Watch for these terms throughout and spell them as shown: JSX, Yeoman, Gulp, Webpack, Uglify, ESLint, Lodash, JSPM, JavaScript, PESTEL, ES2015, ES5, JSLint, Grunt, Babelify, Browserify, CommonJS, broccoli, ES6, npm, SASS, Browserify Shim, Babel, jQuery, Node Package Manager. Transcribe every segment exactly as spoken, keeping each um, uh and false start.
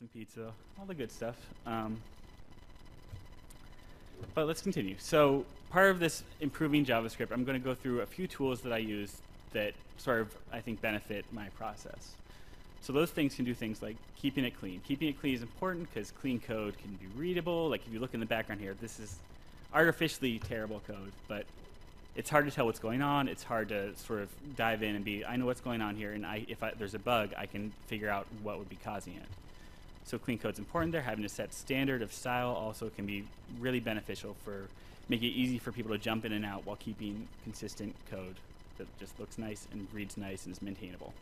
some pizza, all the good stuff. Um, but let's continue. So part of this improving JavaScript, I'm going to go through a few tools that I use that sort of, I think, benefit my process. So those things can do things like keeping it clean. Keeping it clean is important because clean code can be readable. Like if you look in the background here, this is artificially terrible code, but it's hard to tell what's going on. It's hard to sort of dive in and be, I know what's going on here, and I, if I, there's a bug, I can figure out what would be causing it. So clean code's important there. Having a set standard of style also can be really beneficial for making it easy for people to jump in and out while keeping consistent code that just looks nice and reads nice and is maintainable.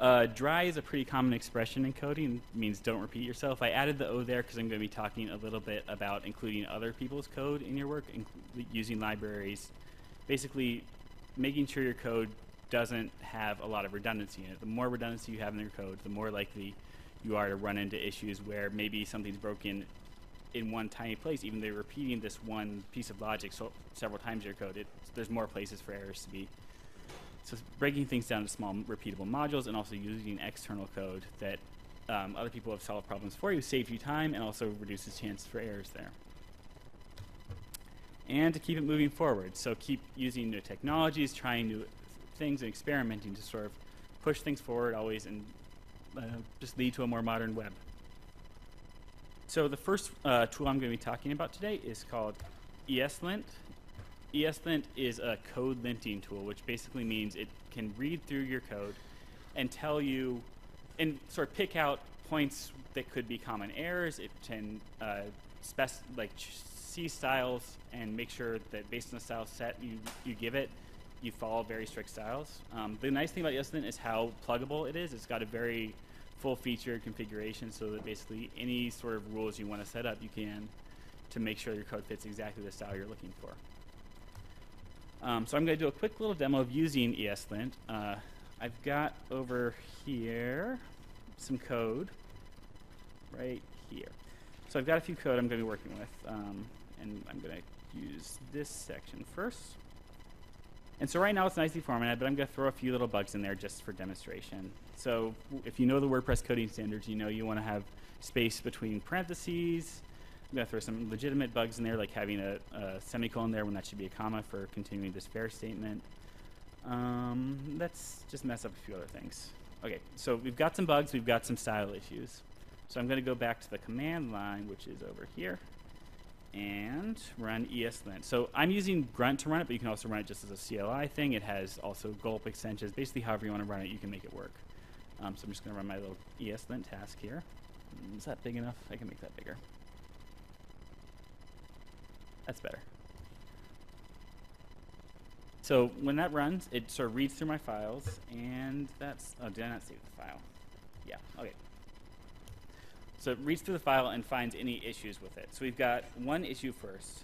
Uh, dry is a pretty common expression in coding. It means don't repeat yourself. I added the O there because I'm going to be talking a little bit about including other people's code in your work, using libraries, basically making sure your code doesn't have a lot of redundancy in it. The more redundancy you have in your code, the more likely you are to run into issues where maybe something's broken in one tiny place. Even though you're repeating this one piece of logic so several times in your code, it, there's more places for errors to be. So breaking things down to small repeatable modules and also using external code that um, other people have solved problems for you, saves you time, and also reduces chance for errors there. And to keep it moving forward. So keep using new technologies, trying new things, and experimenting to sort of push things forward always and uh, just lead to a more modern web. So the first uh, tool I'm going to be talking about today is called ESLint. ESLint is a code linting tool, which basically means it can read through your code and tell you, and sort of pick out points that could be common errors. It can uh, spec like see styles and make sure that based on the style set you, you give it, you follow very strict styles. Um, the nice thing about ESLint is how pluggable it is. It's got a very full-featured configuration so that basically any sort of rules you want to set up, you can to make sure your code fits exactly the style you're looking for. Um, so I'm going to do a quick little demo of using ESLint. Uh, I've got over here some code right here. So I've got a few code I'm going to be working with, um, and I'm going to use this section first. And so right now it's nicely formatted, but I'm going to throw a few little bugs in there just for demonstration. So if you know the WordPress coding standards, you know you want to have space between parentheses. I'm going to throw some legitimate bugs in there, like having a, a semicolon there when that should be a comma for continuing this fair statement. Um, let's just mess up a few other things. Okay, so we've got some bugs, we've got some style issues. So I'm going to go back to the command line, which is over here, and run ESLint. So I'm using Grunt to run it, but you can also run it just as a C L I thing. It has also Gulp extensions. Basically, however you want to run it, you can make it work. Um, so I'm just going to run my little ESLint task here. Is that big enough? I can make that bigger. That's better. So when that runs, it sort of reads through my files, and that's, oh, did I not save the file? Yeah, okay. So it reads through the file and finds any issues with it. So we've got one issue first,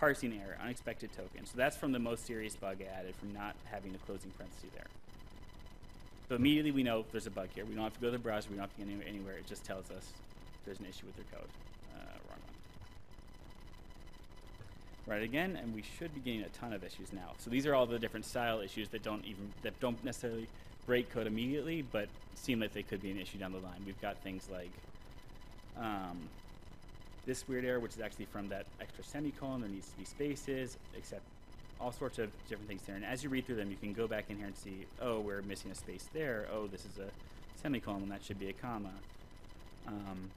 parsing error, unexpected token. So that's from the most serious bug I added from not having a closing parenthesis there. So immediately we know there's a bug here. We don't have to go to the browser, we don't have to get anywhere. It just tells us there's an issue with your code. Right again, and we should be getting a ton of issues now. So these are all the different style issues that don't even that don't necessarily break code immediately, but seem like they could be an issue down the line. We've got things like um, this weird error, which is actually from that extra semicolon. There needs to be spaces, except all sorts of different things there. And as you read through them, you can go back in here and see, oh, we're missing a space there. Oh, this is a semicolon, and that should be a comma. Um,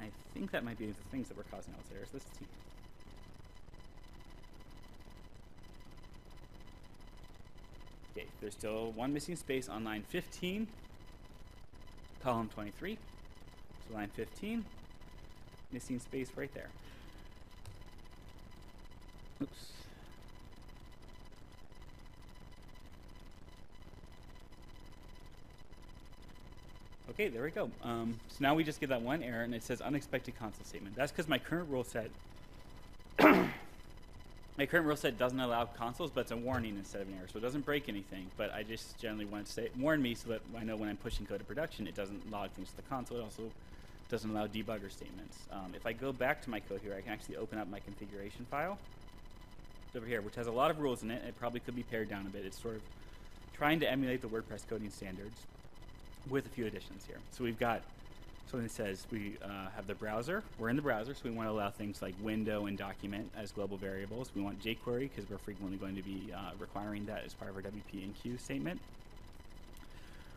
I think that might be the things that were causing all those errors. Let's see. There's still one missing space on line fifteen, column twenty-three. So line fifteen, missing space right there. Oops. Okay, there we go. Um, so now we just get that one error, and it says unexpected console statement. That's because my current rule set My current rule set doesn't allow consoles, but it's a warning instead of an error, so it doesn't break anything. But I just generally want to say warn me so that I know when I'm pushing code to production, it doesn't log things to the console. It also doesn't allow debugger statements. Um, if I go back to my code here, I can actually open up my configuration file over here, which has a lot of rules in it. It probably could be pared down a bit. It's sort of trying to emulate the WordPress coding standards, with a few additions here. So we've got something that says we uh, have the browser. We're in the browser, so we want to allow things like window and document as global variables. We want jQuery because we're frequently going to be uh, requiring that as part of our W P N Q statement.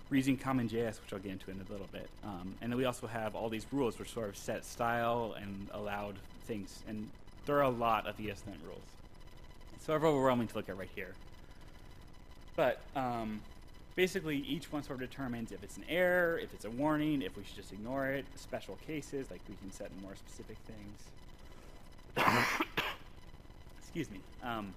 We're using CommonJS, which I'll get into in a little bit. Um, and then we also have all these rules which sort of set style and allowed things. And there are a lot of ESLint rules. It's sort of overwhelming to look at right here. But um, basically, each one sort of determines if it's an error, if it's a warning, if we should just ignore it, special cases, like we can set more specific things. Excuse me. Um,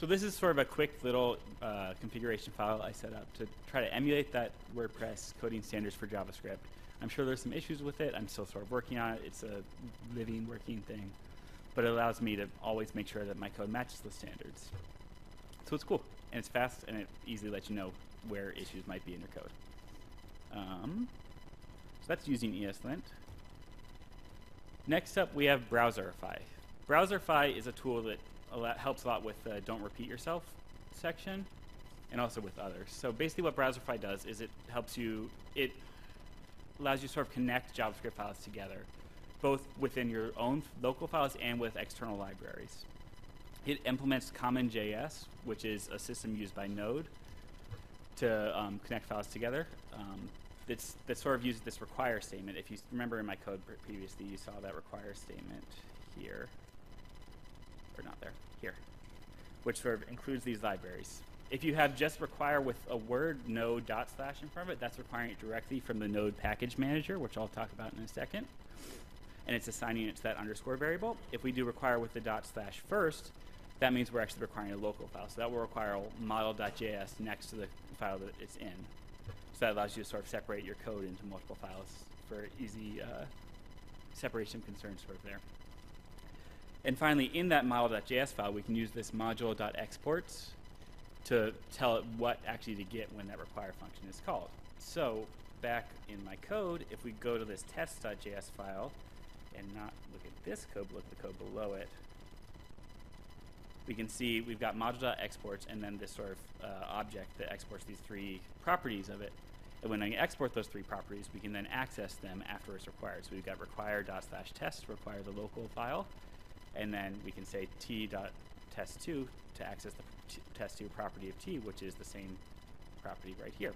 so this is sort of a quick little uh, configuration file I set up to try to emulate that WordPress coding standards for JavaScript. I'm sure there's some issues with it. I'm still sort of working on it. It's a living, working thing. But it allows me to always make sure that my code matches the standards. So it's cool, and it's fast, and it easily lets you know where issues might be in your code. Um, so that's using ESLint. Next up, we have Browserify. Browserify is a tool that helps a lot with the don't repeat yourself section, and also with others. So basically what Browserify does is it helps you, it allows you to sort of connect JavaScript files together, both within your own local files and with external libraries. It implements CommonJS, which is a system used by Node to um, connect files together. Um, that's, that sort of uses this require statement. If you remember in my code previously, you saw that require statement here, or not there, here, which sort of includes these libraries. If you have just require with a word, no dot slash in front of it, that's requiring it directly from the Node Package Manager, which I'll talk about in a second. And it's assigning it to that underscore variable. If we do require with the dot slash first, that means we're actually requiring a local file. So that will require model.js next to the file that it's in. So that allows you to sort of separate your code into multiple files for easy uh, separation concerns sort of there. And finally, in that model.js file, we can use this module.exports to tell it what actually to get when that require function is called. So back in my code, if we go to this test.js file and not look at this code, but look at the code below it, we can see we've got module.exports and then this sort of uh, object that exports these three properties of it. And when I export those three properties, we can then access them after it's required. So we've got require.test, require the local file, and then we can say t.test two to access the test two property of t, which is the same property right here.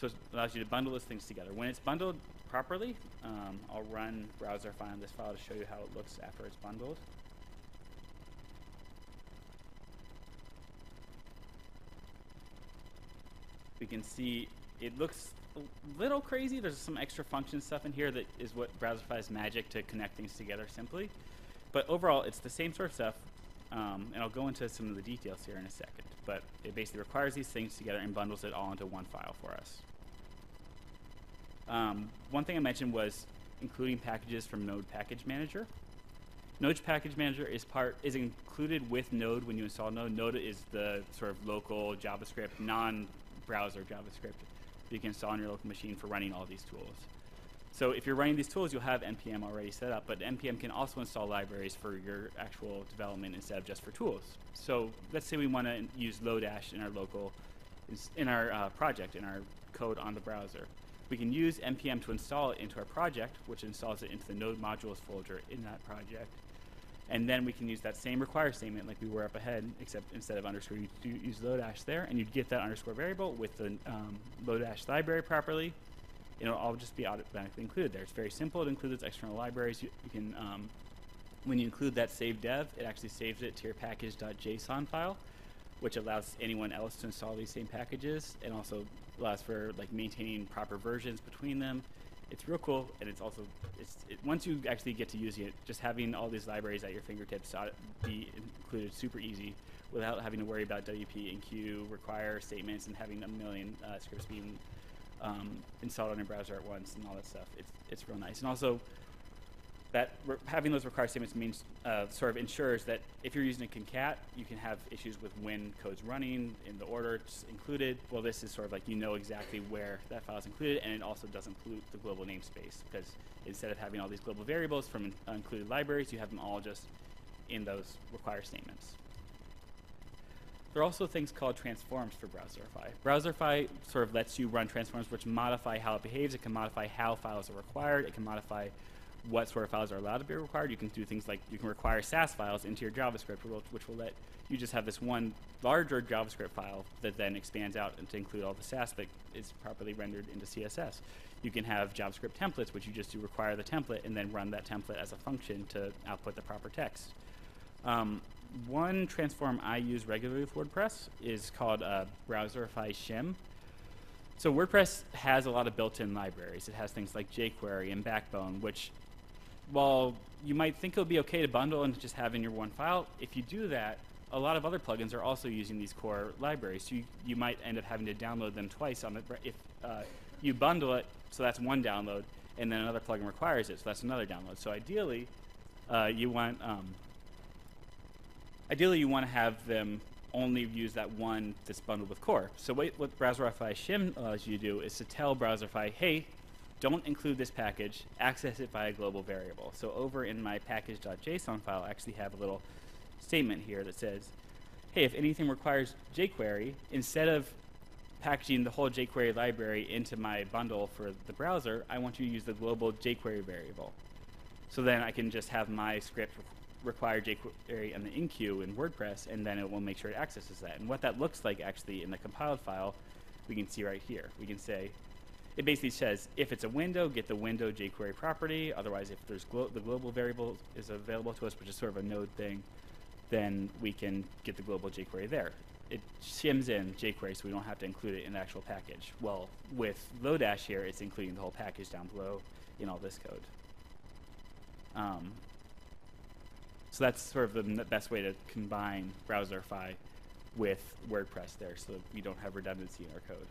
So it allows you to bundle those things together. When it's bundled properly, um, I'll run Browserify on this file to show you how it looks after it's bundled. We can see it looks a little crazy. There's some extra function stuff in here that is what Browserify's magic to connect things together simply. But overall, it's the same sort of stuff, um, and I'll go into some of the details here in a second. But it basically requires these things together and bundles it all into one file for us. Um, one thing I mentioned was including packages from Node Package Manager. Node Package Manager is part is included with Node when you install Node. Node is the sort of local JavaScript, non-browser JavaScript that you can install on your local machine for running all these tools. So if you're running these tools, you'll have N P M already set up, but N P M can also install libraries for your actual development instead of just for tools. So let's say we want to use Lodash in our local, in our uh, project, in our code on the browser. We can use N P M to install it into our project, which installs it into the node modules folder in that project. And then we can use that same require statement like we were up ahead, except instead of underscore, you do use Lodash there, and you'd get that underscore variable with the um, Lodash library properly. It'll all just be automatically included there. It's very simple. It includes external libraries. You, you can, um, when you include that save dev, it actually saves it to your package.json file, which allows anyone else to install these same packages, and also allows for like maintaining proper versions between them. It's real cool, and it's also it's it, once you actually get to using it, just having all these libraries at your fingertips ought to be included super easy, without having to worry about W P and Q require statements and having a million uh, scripts being um, installed on your browser at once and all that stuff. It's it's real nice, and also that having those require statements means uh, sort of ensures that if you're using a concat, you can have issues with when code's running, in the order it's included. Well, this is sort of like you know exactly where that file is included, and it also doesn't pollute the global namespace, because instead of having all these global variables from in included libraries, you have them all just in those require statements. There are also things called transforms for Browserify. Browserify sort of lets you run transforms which modify how it behaves. It can modify how files are required. It can modify what sort of files are allowed to be required. You can do things like you can require SASS files into your JavaScript, which will let you just have this one larger JavaScript file that then expands out and to include all the SASS that is properly rendered into C S S. You can have JavaScript templates, which you just do require the template and then run that template as a function to output the proper text. Um, one transform I use regularly with WordPress is called uh, Browserify Shim. So WordPress has a lot of built-in libraries. It has things like jQuery and Backbone, which while you might think it'll be okay to bundle and just have in your one file, if you do that, a lot of other plugins are also using these core libraries. So you, you might end up having to download them twice on the, if uh, you bundle it, so that's one download, and then another plugin requires it, so that's another download. So ideally, uh, you want um, ideally you want to have them only use that one that's bundled with core. So what, what Browserify Shim allows you to do is to tell Browserify, hey, don't include this package, access it by a global variable. So over in my package.json file, I actually have a little statement here that says, hey, if anything requires jQuery, instead of packaging the whole jQuery library into my bundle for the browser, I want you to use the global jQuery variable. So then I can just have my script require jQuery and the enqueue in WordPress, and then it will make sure it accesses that. And what that looks like actually in the compiled file, we can see right here. We can say, it basically says, if it's a window, get the window jQuery property. Otherwise, if there's glo the global variable is available to us, which is sort of a node thing, then we can get the global jQuery there. It shims in jQuery, so we don't have to include it in the actual package. Well, with Lodash here, it's including the whole package down below in all this code. Um, so that's sort of the best way to combine Browserify with WordPress there, so that we don't have redundancy in our code.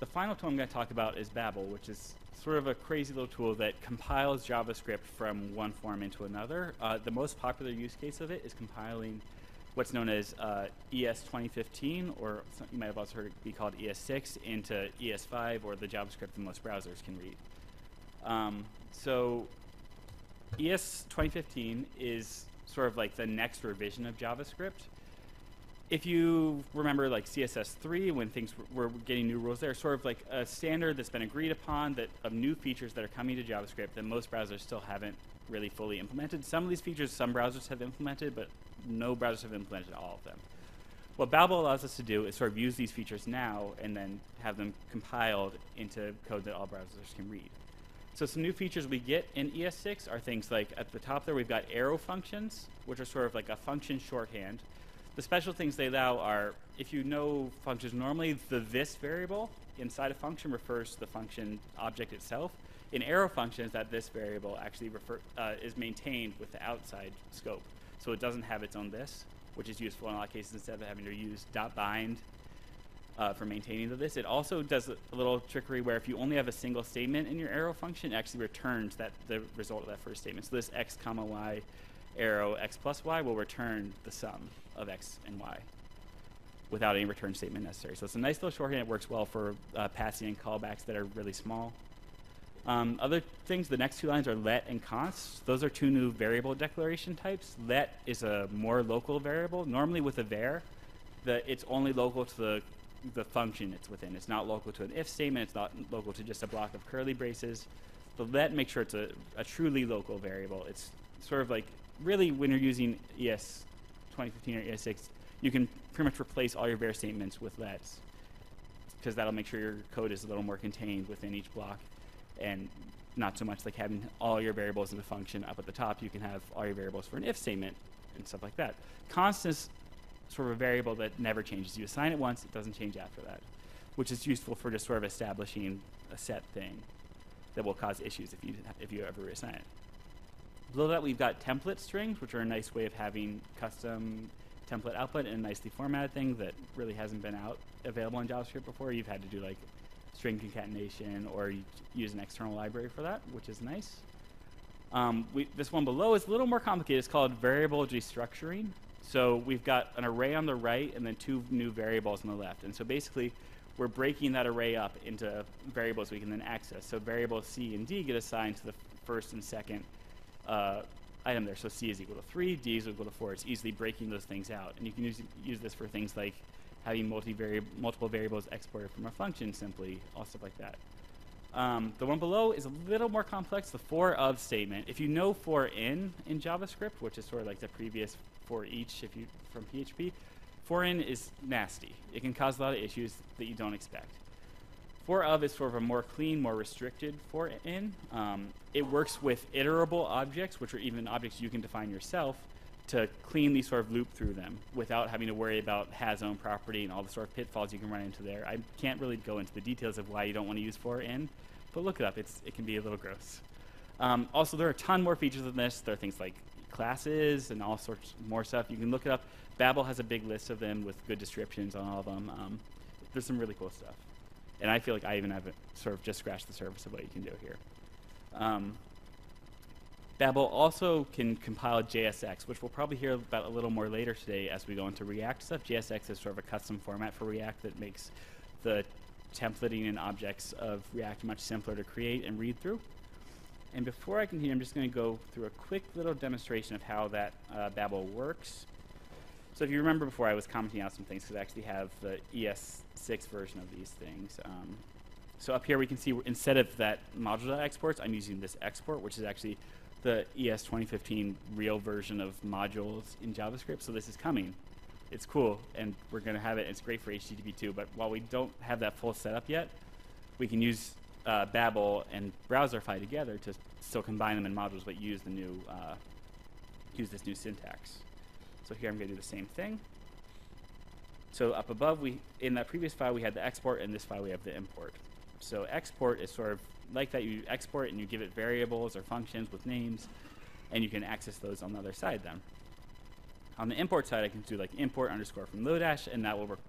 The final tool I'm going to talk about is Babel, which is sort of a crazy little tool that compiles JavaScript from one form into another. Uh, the most popular use case of it is compiling what's known as uh, E S twenty fifteen, or some, you might have also heard it be called E S six, into E S five, or the JavaScript that most browsers can read. Um, so E S twenty fifteen is sort of like the next revision of JavaScript. If you remember like C S S three, when things were getting new rules there, sort of like a standard that's been agreed upon that of new features that are coming to JavaScript that most browsers still haven't really fully implemented. Some of these features some browsers have implemented, but no browsers have implemented all of them. What Babel allows us to do is sort of use these features now and then have them compiled into code that all browsers can read. So some new features we get in E S six are things like at the top there we've got arrow functions, which are sort of like a function shorthand. The special things they allow are, if you know functions normally, the this variable inside a function refers to the function object itself. In arrow functions, that this variable actually refer, uh, is maintained with the outside scope. So it doesn't have its own this, which is useful in a lot of cases instead of having to use dot bind uh, for maintaining the this. It also does a little trickery where if you only have a single statement in your arrow function, it actually returns that, the result of that first statement. So this x comma y arrow x plus y will return the sum of x and y without any return statement necessary. So it's a nice little shorthand. It works well for uh, passing and callbacks that are really small. Um, other things, the next two lines are let and const. Those are two new variable declaration types. Let is a more local variable. Normally with a var, the, it's only local to the, the function it's within. It's not local to an if statement. It's not local to just a block of curly braces. The let makes sure it's a, a truly local variable. It's sort of like, really when you're using E S twenty fifteen or E S six, you can pretty much replace all your var statements with lets, because that'll make sure your code is a little more contained within each block and not so much like having all your variables in the function up at the top. You can have all your variables for an if statement and stuff like that. Const is sort of a variable that never changes. You assign it once, it doesn't change after that, which is useful for just sort of establishing a set thing that will cause issues if you, if you ever reassign it. Below that, we've got template strings, which are a nice way of having custom template output and a nicely formatted thing that really hasn't been out available in JavaScript before. You've had to do like string concatenation or use an external library for that, which is nice. Um, we, this one below is a little more complicated. It's called variable destructuring. So we've got an array on the right and then two new variables on the left. And so basically, we're breaking that array up into variables we can then access. So variables C and D get assigned to the first and second Uh, item there. So C is equal to three, D is equal to four. It's easily breaking those things out. And you can use, use this for things like having multi-vari- multiple variables exported from a function simply, all stuff like that. Um, the one below is a little more complex, the for of statement. If you know for in in JavaScript, which is sort of like the previous for each if you from P H P, for in is nasty. It can cause a lot of issues that you don't expect. For of is sort of a more clean, more restricted for in. Um, it works with iterable objects, which are even objects you can define yourself, to cleanly sort of loop through them without having to worry about has own property and all the sort of pitfalls you can run into there. I can't really go into the details of why you don't want to use for in, but look it up. It's, it can be a little gross. Um, also, there are a ton more features than this. There are things like classes and all sorts more stuff. You can look it up. Babel has a big list of them with good descriptions on all of them. Um, there's some really cool stuff. And I feel like I even have sort of just scratched the surface of what you can do here. Um, Babel also can compile J S X, which we'll probably hear about a little more later today as we go into React stuff. J S X is sort of a custom format for React that makes the templating and objects of React much simpler to create and read through. And before I continue, I'm just going to go through a quick little demonstration of how that uh, Babel works. So if you remember before, I was commenting out some things because I actually have the E S six version of these things. Um, so up here we can see instead of that module.exports, I'm using this export, which is actually the E S twenty fifteen real version of modules in JavaScript. So this is coming. It's cool, and we're going to have it. It's great for H T T P too, but while we don't have that full setup yet, we can use uh, Babel and Browserify together to still combine them in modules, but use the new, uh, use this new syntax. So here I'm going to do the same thing. So up above, we in that previous file, we had the export, and in this file, we have the import. So export is sort of like that. You export and you give it variables or functions with names, and you can access those on the other side then. On the import side, I can do like import underscore from Lodash, and that will work.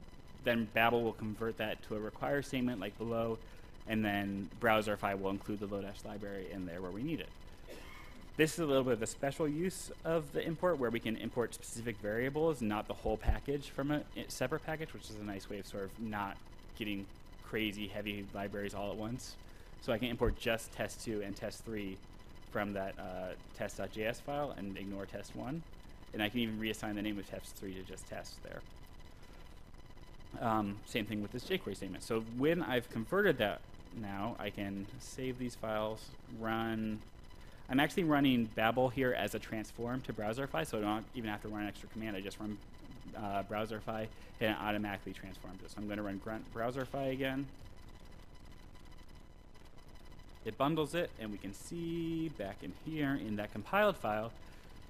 Then Babel will convert that to a require statement like below, and then Browserify will include the Lodash library in there where we need it. This is a little bit of a special use of the import where we can import specific variables, not the whole package from a separate package, which is a nice way of sort of not getting crazy heavy libraries all at once. So I can import just test two and test three from that uh, test.js file and ignore test one. And I can even reassign the name of test three to just test there. Um, same thing with this jQuery statement. So when I've converted that now, I can save these files, run. I'm actually running Babel here as a transform to Browserify, so I don't even have to run an extra command. I just run uh, Browserify, and it automatically transforms it. So I'm going to run Grunt Browserify again. It bundles it, and we can see back in here in that compiled file,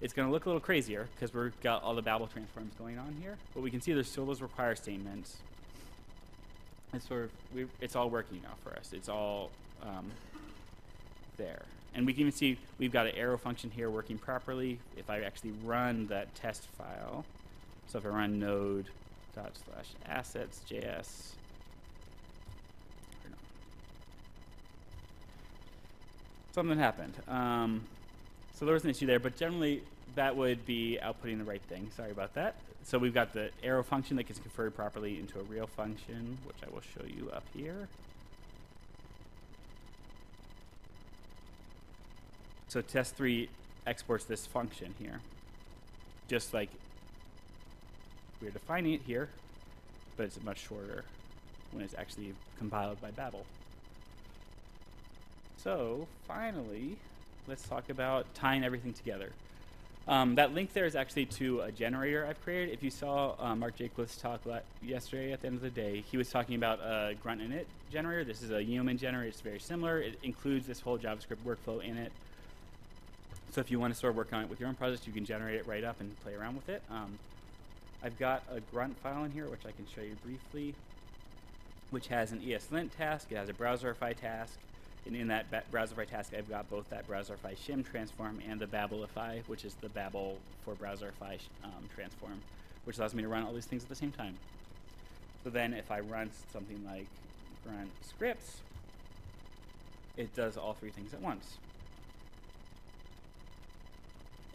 it's going to look a little crazier because we've got all the Babel transforms going on here. But we can see there's still those require statements. It's sort of we it's all working now for us. It's all um, there. And we can even see we've got an arrow function here working properly. If I actually run that test file, so if I run node dot slash assets js, something happened. Um, so there was an issue there, but generally that would be outputting the right thing. Sorry about that. So we've got the arrow function that gets converted properly into a real function, which I will show you up here. So test three exports this function here, just like we're defining it here, but it's much shorter when it's actually compiled by Babel. So finally, let's talk about tying everything together. Um, that link there is actually to a generator I've created. If you saw uh, Mark Jaquith's talk yesterday at the end of the day, he was talking about a Grunt init generator. This is a Yeoman generator. It's very similar. It includes this whole JavaScript workflow in it. So if you want to sort of work on it with your own project, you can generate it right up and play around with it. Um, I've got a Grunt file in here, which I can show you briefly, which has an ESLint task. It has a Browserify task. And in that Browserify task, I've got both that Browserify Shim transform and the Babelify, which is the Babel for Browserify um, transform, which allows me to run all these things at the same time. So then if I run something like Grunt scripts, it does all three things at once.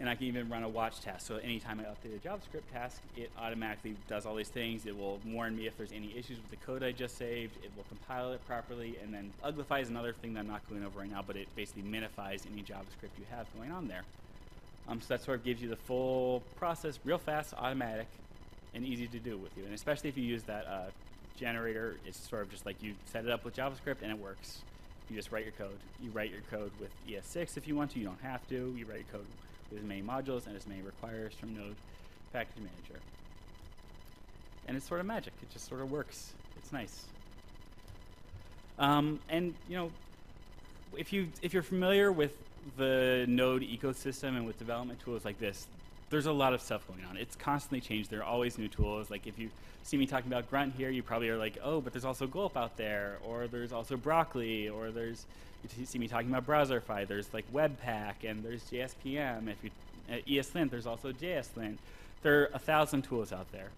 And I can even run a watch task. So anytime I update a JavaScript task, it automatically does all these things. It will warn me if there's any issues with the code I just saved. It will compile it properly. And then Uglify is another thing that I'm not going over right now, but it basically minifies any JavaScript you have going on there. Um, so that sort of gives you the full process, real fast, automatic, and easy to do with you. And especially if you use that uh, generator, it's sort of just like you set it up with JavaScript and it works. You just write your code. You write your code with E S six if you want to. You don't have to. You write your code with as many modules and as many requires from Node Package Manager. And it's sort of magic. It just sort of works. It's nice. Um, and you know, if you if you're familiar with the Node ecosystem and with development tools like this, there's a lot of stuff going on. It's constantly changed. There are always new tools. Like if you see me talking about Grunt here, you probably are like, oh, but there's also Gulp out there, or there's also Broccoli, or there's, you see me talking about Browserify, there's like Webpack, and there's J S P M. If you at ESLint, there's also JSLint. There are a thousand tools out there.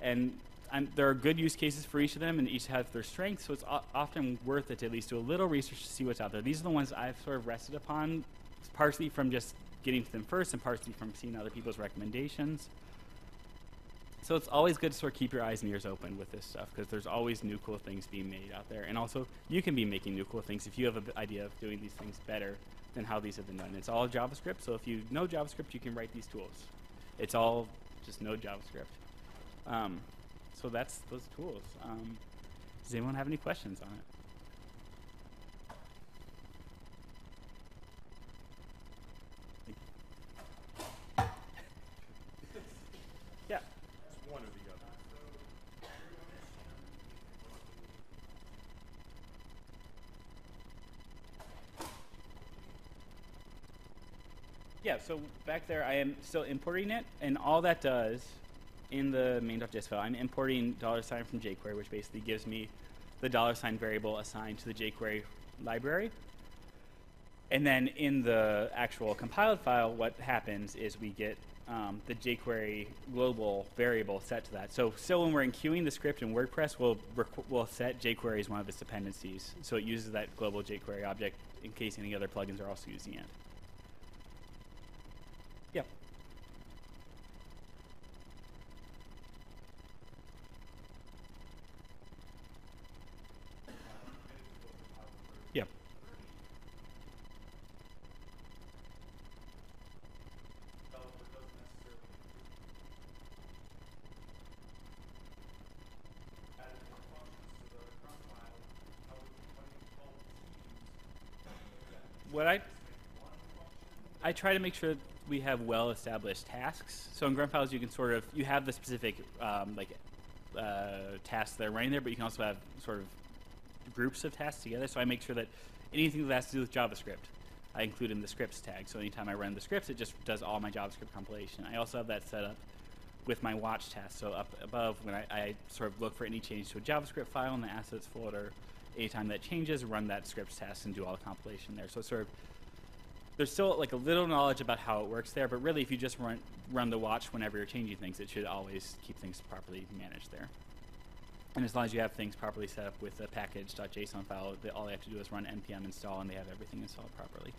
And um, there are good use cases for each of them, and each has their strengths, so it's often worth it to at least do a little research to see what's out there. These are the ones I've sort of rested upon, partially from just getting to them first and partially from seeing other people's recommendations. So it's always good to sort of keep your eyes and ears open with this stuff, because there's always new cool things being made out there. And also, you can be making new cool things if you have an idea of doing these things better than how these have been done. It's all JavaScript, so if you know JavaScript, you can write these tools. It's all just no JavaScript. Um, so that's those tools. Um, does anyone have any questions on it? Yeah, so back there, I am still importing it, and all that does in the main.js file, I'm importing dollar sign from jQuery, which basically gives me the dollar sign variable assigned to the jQuery library. And then in the actual compiled file, what happens is we get um, the jQuery global variable set to that. So still when we're enqueuing the script in WordPress, we'll, we'll set jQuery as one of its dependencies. So it uses that global jQuery object in case any other plugins are also using it. Yep. Yep. What I I try to make sure we have well-established tasks. So in Grunt files, you can sort of, you have the specific um, like uh, tasks that are running there, but you can also have sort of groups of tasks together. So I make sure that anything that has to do with JavaScript, I include in the scripts tag. So anytime I run the scripts, it just does all my JavaScript compilation. I also have that set up with my watch task. So up above, when I, I sort of look for any change to a JavaScript file in the assets folder, anytime that changes, run that scripts task and do all the compilation there. So it's sort of, there's still like a little knowledge about how it works there, but really if you just run run the watch whenever you're changing things, it should always keep things properly managed there. And as long as you have things properly set up with a package.json file, the, all they have to do is run npm install and they have everything installed properly.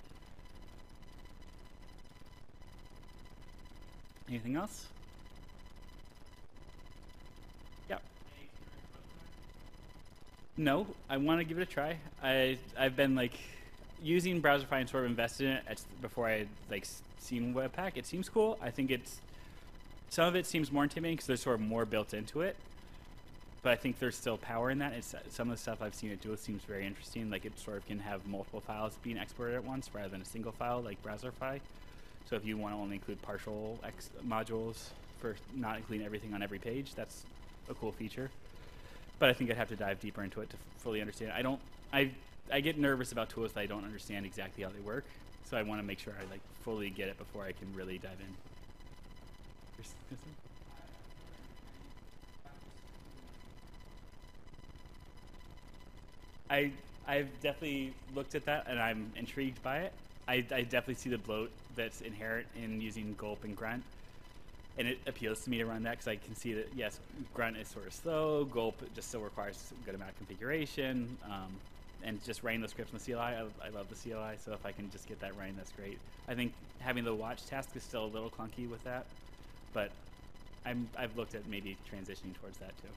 Anything else? Yeah. No, I want to give it a try. I, I've been like using Browserify and sort of invested in it at before I had like seen Webpack. It seems cool. I think it's, some of it seems more intimidating because there's sort of more built into it, but I think there's still power in that. It's, some of the stuff I've seen it do, it seems very interesting. Like it sort of can have multiple files being exported at once rather than a single file like Browserify. So if you want to only include partial ex modules for not including everything on every page, that's a cool feature. But I think I'd have to dive deeper into it to fully understand it. I don't, I, I get nervous about tools that I don't understand exactly how they work, so I want to make sure I like fully get it before I can really dive in. I I've definitely looked at that and I'm intrigued by it. I, I definitely see the bloat that's inherent in using Gulp and Grunt, and it appeals to me to run that because I can see that yes, Grunt is sort of slow, Gulp just still requires a good amount of configuration. Um, And just writing those scripts in the C L I, I, I love the C L I, so if I can just get that running, that's great. I think having the watch task is still a little clunky with that, but I'm, I've looked at maybe transitioning towards that too.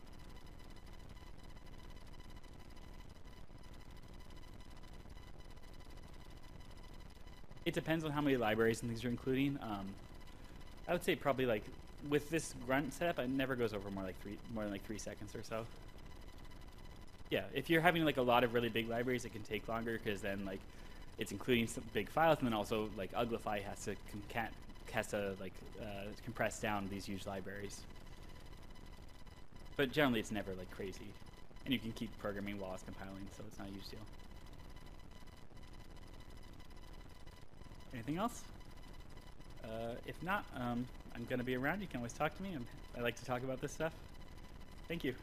it depends on how many libraries and things you're including. Um, I would say probably like with this grunt setup, it never goes over more like three more than like three seconds or so. Yeah, if you're having like a lot of really big libraries, it can take longer because then like it's including some big files, and then also like Uglify has to concat has to like uh, compress down these huge libraries. But generally, it's never like crazy, and you can keep programming while it's compiling, so it's not a huge deal. Anything else? Uh, if not, um, I'm gonna be around. You can always talk to me. I'm, I like to talk about this stuff. Thank you.